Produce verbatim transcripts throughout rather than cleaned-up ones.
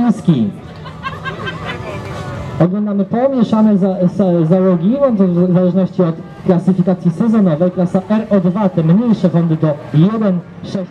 Wysokiński. Oglądamy pomieszane za, za, załogi, w zależności od klasyfikacji sezonowej. Klasa R O dwa, te mniejsze fondy do jeden sześć.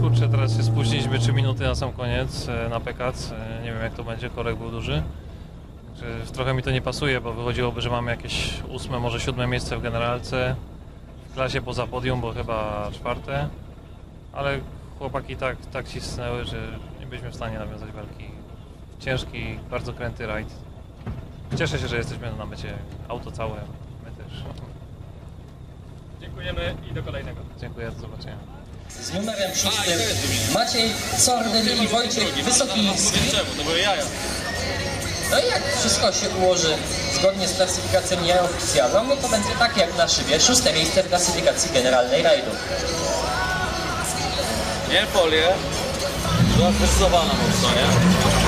Kurczę, teraz się spóźniliśmy trzy minuty na sam koniec na P K C. Nie wiem, jak to będzie, korek był duży. Trochę mi to nie pasuje, bo wychodziłoby, że mamy jakieś ósme, może siódme miejsce w generalce. W klasie poza podium, bo chyba czwarte. Ale chłopaki tak, tak cisnęły, że nie byliśmy w stanie nawiązać walki. Ciężki, bardzo kręty rajd. Cieszę się, że jesteśmy na mecie. Auto całe, my też. Dziękujemy i do kolejnego. Dziękuję, do zobaczenia. Z numerem szóstym Maciej Sordyl i Wojciech Wysokiński. To były jaja. No i jak wszystko się ułoży zgodnie z klasyfikacją nieoficjalną, no to będzie tak jak na szybie, szóste miejsce w klasyfikacji generalnej rajdu. Nie, polię była stresowana mocno, nie?